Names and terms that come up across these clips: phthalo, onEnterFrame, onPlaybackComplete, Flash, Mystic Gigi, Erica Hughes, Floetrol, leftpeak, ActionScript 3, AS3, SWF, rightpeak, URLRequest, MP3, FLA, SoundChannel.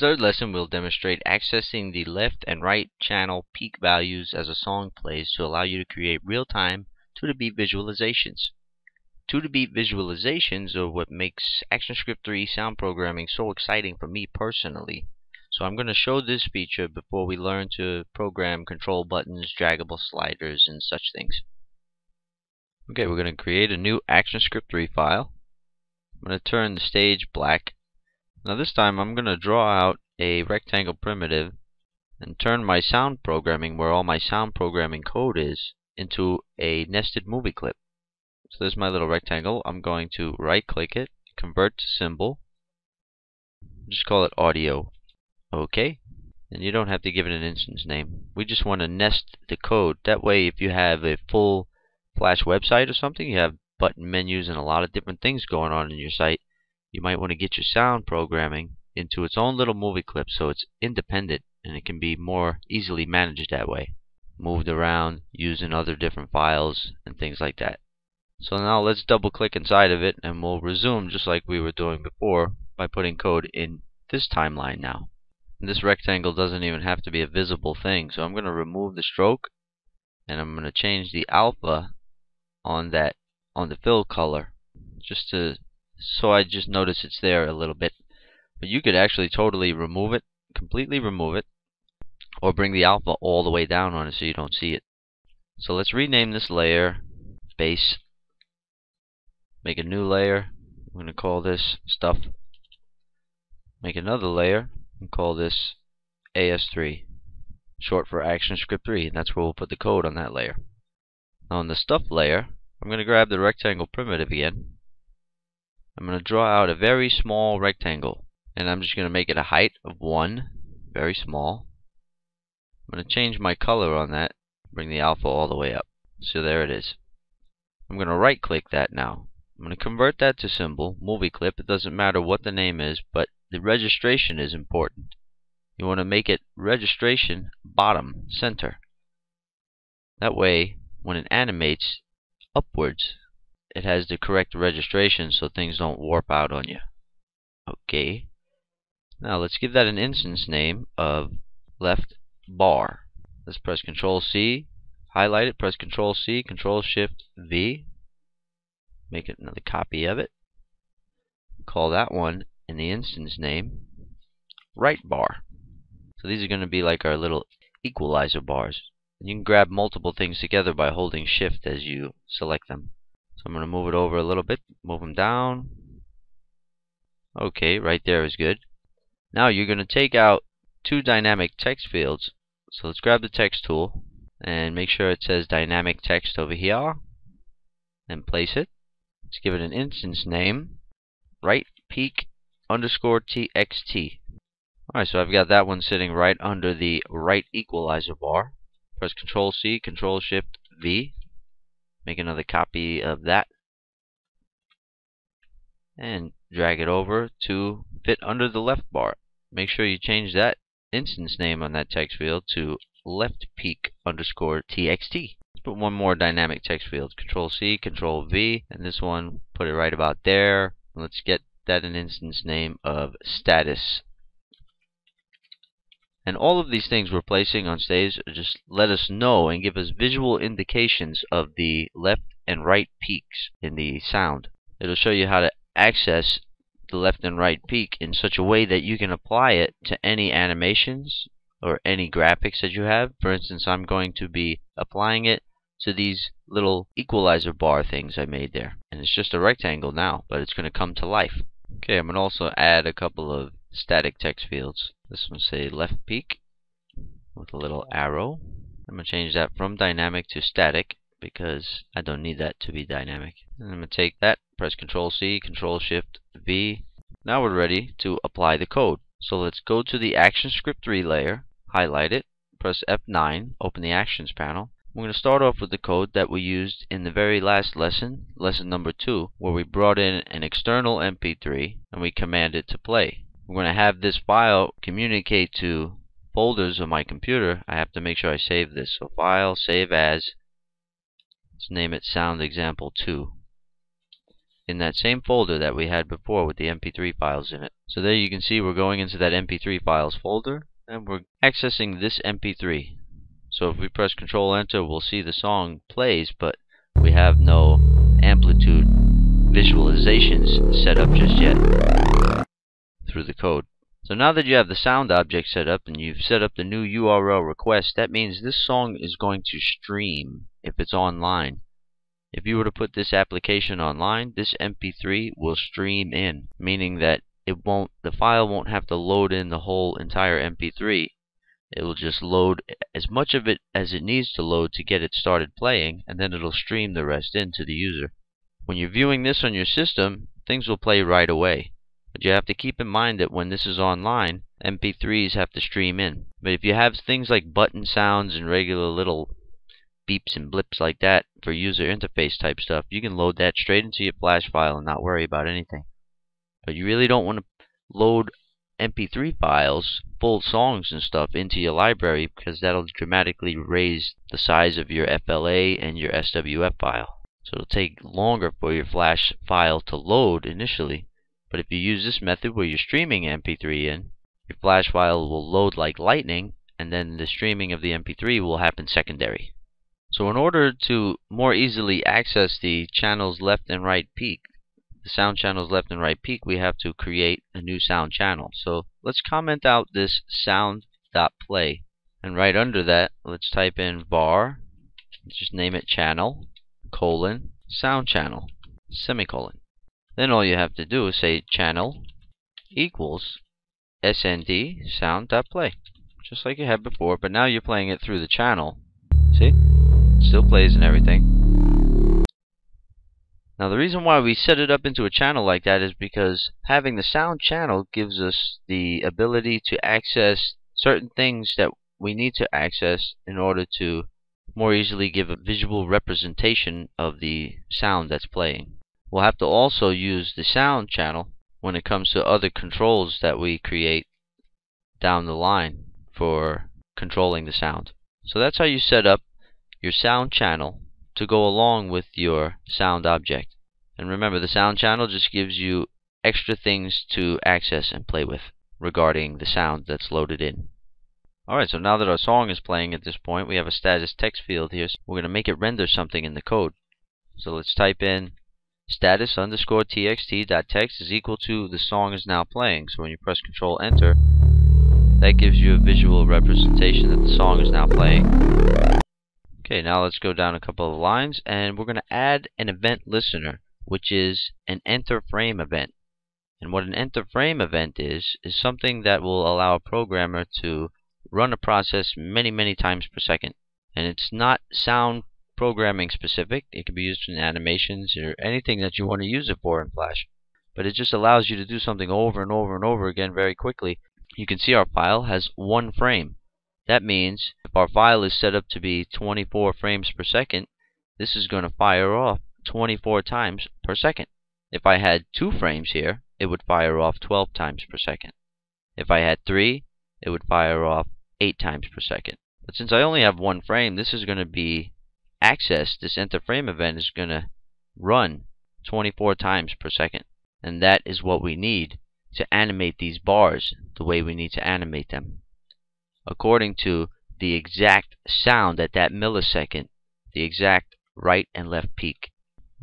This third lesson will demonstrate accessing the left and right channel peak values as a song plays to allow you to create real-time 2-to-beat visualizations. 2-to-beat visualizations are what makes ActionScript 3 sound programming so exciting for me personally. So I'm going to show this feature before we learn to program control buttons, draggable sliders, and such things. Okay, we're going to create a new ActionScript 3 file. I'm going to turn the stage black. Now this time I'm going to draw out a rectangle primitive and turn my sound programming, where all my sound programming code is, into a nested movie clip. So there's my little rectangle. I'm going to right click it, convert to symbol, just call it audio. Okay, and you don't have to give it an instance name. We just want to nest the code. That way, if you have a full Flash website or something, you have button menus and a lot of different things going on in your site, you might want to get your sound programming into its own little movie clip so it's independent and it can be more easily managed that way, moved around using other different files and things like that. So now let's double click inside of it and we'll resume just like we were doing before by putting code in this timeline now. And this rectangle doesn't even have to be a visible thing, so I'm going to remove the stroke and I'm going to change the alpha on the fill color just to so I just notice it's there a little bit. But you could actually totally remove it, completely remove it, or bring the alpha all the way down on it so you don't see it. So let's rename this layer base. Make a new layer. I'm going to call this stuff. Make another layer and call this AS3, short for ActionScript 3, and that's where we'll put the code on that layer. Now on the stuff layer, I'm going to grab the rectangle primitive again. I'm going to draw out a very small rectangle and I'm just going to make it a height of 1, very small. I'm going to change my color on that, bring the alpha all the way up. So there it is. I'm going to right click that now. I'm going to convert that to symbol, movie clip. It doesn't matter what the name is, but the registration is important. You want to make it registration bottom, center. That way when it animates upwards, it has the correct registration so things don't warp out on you. Okay, now let's give that an instance name of left bar. Let's press Control C, highlight it, press Control C, Control Shift V, make it another copy of it, call that one in the instance name right bar. So these are going to be like our little equalizer bars. You can grab multiple things together by holding Shift as you select them. So I'm going to move it over a little bit, move them down. Okay, right there is good. Now you're going to take out two dynamic text fields. So let's grab the text tool and make sure it says dynamic text over here and place it. Let's give it an instance name, right peak underscore txt. Alright, so I've got that one sitting right under the right equalizer bar. Press Control C, Control Shift V. Make another copy of that and drag it over to fit under the left bar. Make sure you change that instance name on that text field to left peak underscore txt. Let's put one more dynamic text field, Control C, Control V, and this one, put it right about there. Let's get that an instance name of status. And all of these things we're placing on stage just let us know and give us visual indications of the left and right peaks in the sound. It'll show you how to access the left and right peak in such a way that you can apply it to any animations or any graphics that you have. For instance, I'm going to be applying it to these little equalizer bar things I made there. And it's just a rectangle now, but it's going to come to life. Okay, I'm going to also add a couple of static text fields. This one say left peak with a little arrow. I'm going to change that from dynamic to static because I don't need that to be dynamic. And I'm going to take that, press Control C, Control Shift V. Now we're ready to apply the code. So let's go to the ActionScript 3 layer, highlight it, press F9, open the Actions panel. We're going to start off with the code that we used in the very last lesson, lesson number 2, where we brought in an external MP3 and we commanded it to play. We're going to have this file communicate to folders of my computer. I have to make sure I save this. So file, save as, let's name it sound example 2. in that same folder that we had before with the MP3 files in it. So there you can see we're going into that MP3 files folder and we're accessing this MP3. So if we press Control Enter, we'll see the song plays, but we have no amplitude visualizations set up just yet through the code. So now that you have the sound object set up and you've set up the new URL request, that means this song is going to stream if it's online. If you were to put this application online, this MP3 will stream in, meaning that it won't, the file won't have to load in the whole entire MP3. It will just load as much of it as it needs to load to get it started playing, and then it'll stream the rest into the user. When you're viewing this on your system, things will play right away. But you have to keep in mind that when this is online, MP3s have to stream in. But if you have things like button sounds and regular little beeps and blips like that for user interface type stuff, you can load that straight into your Flash file and not worry about anything. But you really don't want to load MP3 files, full songs and stuff, into your library, because that'll dramatically raise the size of your FLA and your SWF file. So it'll take longer for your Flash file to load initially. But if you use this method where you're streaming MP3 in, your Flash file will load like lightning, and then the streaming of the MP3 will happen secondary. So in order to more easily access the channel's left and right peak, the sound channel's left and right peak, we have to create a new sound channel. So let's comment out this sound.play, and right under that let's type in var, let's just name it channel : sound channel : then all you have to do is say channel equals snd sound.play, just like you had before, but now you're playing it through the channel. See, it still plays and everything. Now the reason why we set it up into a channel like that is because having the sound channel gives us the ability to access certain things that we need to access in order to more easily give a visual representation of the sound that's playing. We'll have to also use the sound channel when it comes to other controls that we create down the line for controlling the sound. So that's how you set up your sound channel to go along with your sound object. And remember, the sound channel just gives you extra things to access and play with regarding the sound that's loaded in. Alright, so now that our song is playing at this point, we have a status text field here. So we're going to make it render something in the code. So let's type in status_txt.text is equal to the song is now playing. So when you press Control Enter, that gives you a visual representation that the song is now playing. Okay, now let's go down a couple of lines and we're going to add an event listener, which is an EnterFrame event. And what an EnterFrame event is something that will allow a programmer to run a process many, many times per second. And it's not sound programming specific. It can be used in animations or anything that you want to use it for in Flash. But it just allows you to do something over and over and over again very quickly. You can see our file has one frame. That means if our file is set up to be 24 frames per second, this is going to fire off 24 times per second. If I had 2 frames here, it would fire off 12 times per second. If I had 3, it would fire off 8 times per second. But since I only have 1 frame, this is going to be accessed. This EnterFrame event is going to run 24 times per second. And that is what we need to animate these bars the way we need to animate them, according to the exact sound at that millisecond, the exact right and left peak.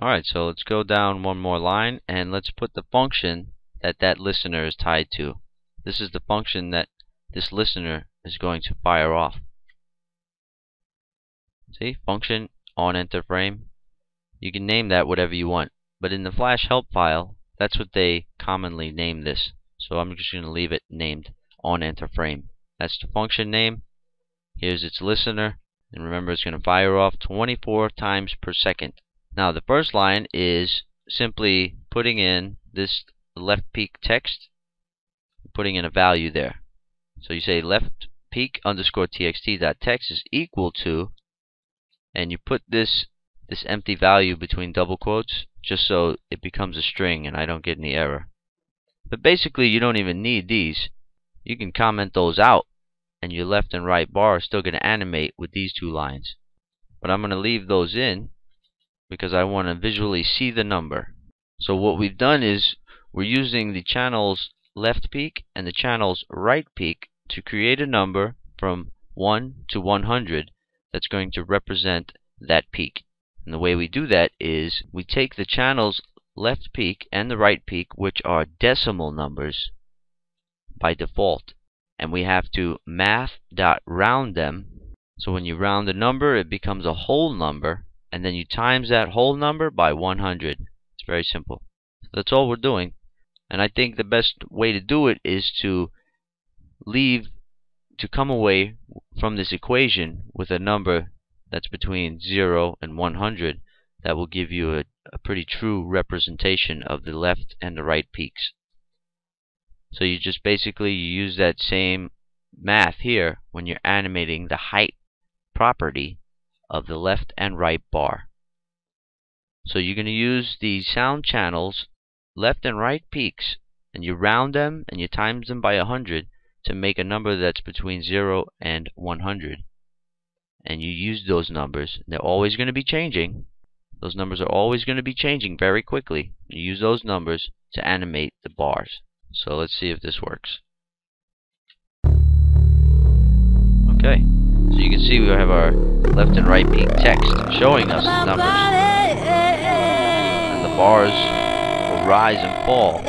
Alright, so let's go down one more line and let's put the function that that listener is tied to. This is the function that this listener is going to fire off. See, function onEnterFrame. You can name that whatever you want, but in the Flash help file, that's what they commonly name this. So I'm just going to leave it named onEnterFrame. That's the function name. Here's its listener. And remember, it's going to fire off 24 times per second. Now, the first line is simply putting in this left peak text, putting in a value there. So you say left peak _txt.text is equal to, and you put this empty value between double quotes just so it becomes a string and I don't get any error. But basically, you don't even need these. You can comment those out and your left and right bar are still going to animate with these 2 lines. But I'm going to leave those in because I want to visually see the number. So what we've done is we're using the channel's left peak and the channel's right peak to create a number from 1 to 100 that's going to represent that peak. And the way we do that is we take the channel's left peak and the right peak, which are decimal numbers by default, and we have to math.round them. So when you round a number, it becomes a whole number, and then you times that whole number by 100. It's very simple. That's all we're doing. And I think the best way to do it is to come away from this equation with a number that's between 0 and 100. That will give you a pretty true representation of the left and the right peaks. So you just basically use that same math here when you're animating the height property of the left and right bar. So you're going to use the sound channel's left and right peaks, and you round them and you times them by 100 to make a number that's between 0 and 100. And you use those numbers. They're always going to be changing. Those numbers are always going to be changing very quickly. You use those numbers to animate the bars. So let's see if this works. Okay, so you can see we have our left and right peak text showing us the numbers. And the bars will rise and fall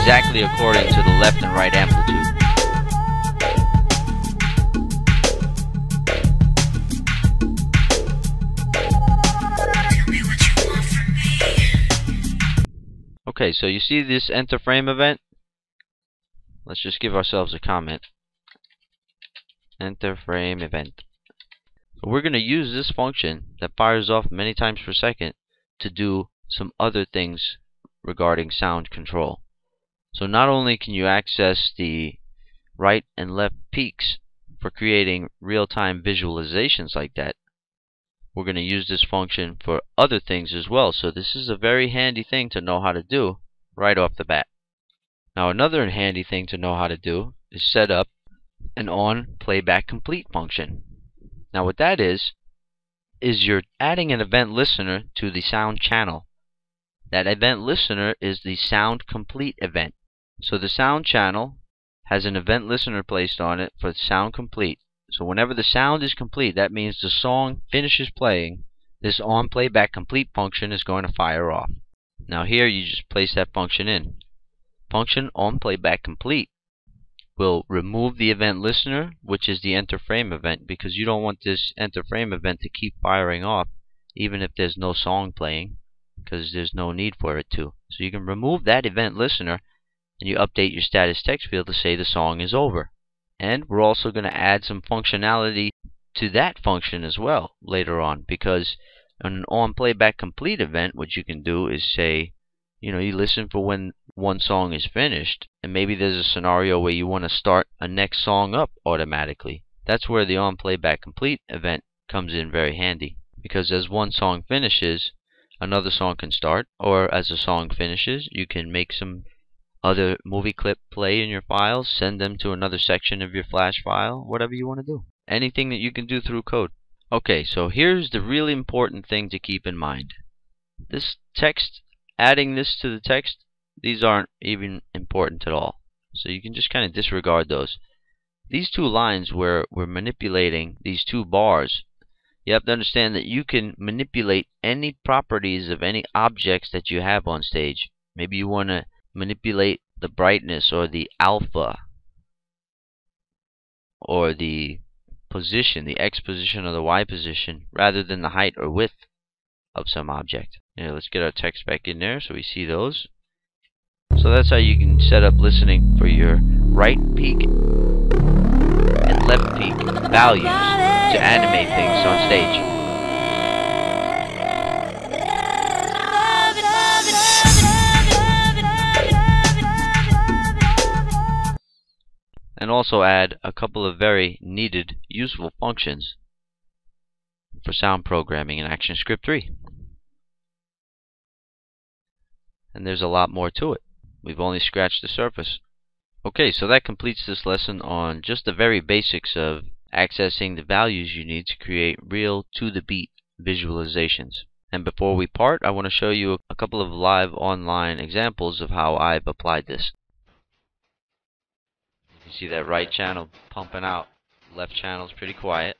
exactly according to the left and right amplitude. Okay, so you see this enter frame event? Let's just give ourselves a comment. Enter frame event. So we're going to use this function that fires off many times per second to do some other things regarding sound control. So not only can you access the right and left peaks for creating real-time visualizations like that, we're going to use this function for other things as well. So this is a very handy thing to know how to do right off the bat. Now another handy thing to know how to do is set up an onPlaybackComplete function. Now what that is you're adding an event listener to the sound channel. That event listener is the sound complete event. So the sound channel has an event listener placed on it for sound complete. So whenever the sound is complete, that means the song finishes playing, this onPlaybackComplete function is going to fire off. Now here you just place that function in. Function onPlaybackComplete will remove the event listener, which is the enter frame event, because you don't want this enter frame event to keep firing off even if there's no song playing, because there's no need for it to. So you can remove that event listener and you update your status text field to say the song is over. And we're also going to add some functionality to that function as well later on, because on an onPlaybackComplete event, what you can do is say, you listen for when one song is finished, and maybe there's a scenario where you want to start a next song up automatically. That's where the onPlaybackComplete event comes in very handy, because as one song finishes, another song can start, or as a song finishes, you can make some other movie clip play in your files, send them to another section of your Flash file, whatever you want to do. Anything that you can do through code. Okay, so here's the really important thing to keep in mind. This text, adding this to the text, these aren't even important at all. So you can just kind of disregard those. These two lines where we're manipulating these two bars, you have to understand that you can manipulate any properties of any objects that you have on stage. Maybe you want to manipulate the brightness or the alpha or the position, the X position or the Y position, rather than the height or width of some object. Now let's get our text back in there so we see those. So that's how you can set up listening for your right peak and left peak values to animate things on stage. And also add a couple of very needed, useful functions for sound programming in ActionScript 3. And there's a lot more to it. We've only scratched the surface. Okay, so that completes this lesson on just the very basics of accessing the values you need to create real to-the-beat visualizations. And before we part, I want to show you a couple of live online examples of how I've applied this. You can see that right channel pumping out, left channel is pretty quiet.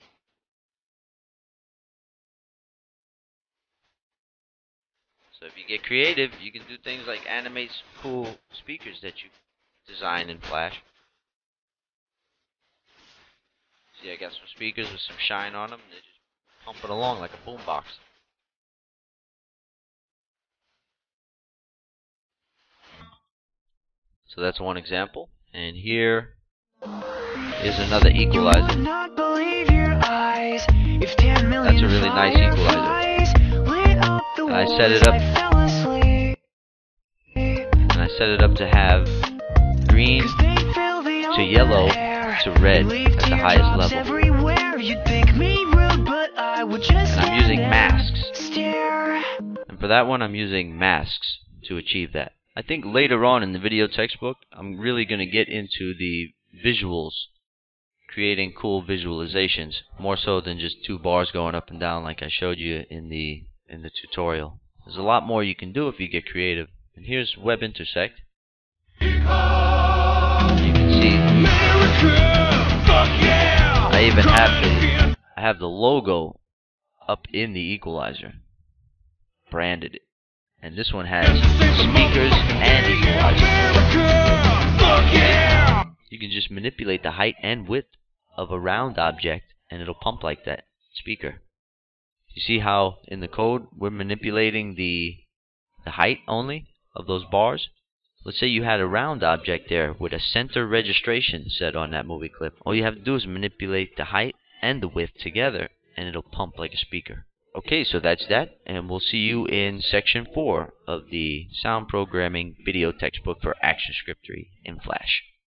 So if you get creative, you can do things like animate cool speakers that you design in Flash. See, I got some speakers with some shine on them. They're just pumping along like a boombox. So that's one example. And here is another equalizer. That's a really nice equalizer. And I set it up to have green to yellow to red at the highest level. And I'm using masks. And for that one, I'm using masks to achieve that. I think later on in the video textbook, I'm really going to get into the visuals, creating cool visualizations, more so than just two bars going up and down like I showed you in the tutorial. There's a lot more you can do if you get creative. And here's Web Intersect. You can see I even have the logo up in the equalizer, branded it. And this one has speakers and equalizers. You can just manipulate the height and width of a round object and it'll pump like that speaker. You see how in the code we're manipulating the height only of those bars? Let's say you had a round object there with a center registration set on that movie clip. All you have to do is manipulate the height and the width together and it'll pump like a speaker. Okay, so that's that, and we'll see you in section 4 of the sound programming video textbook for ActionScript 3 in Flash.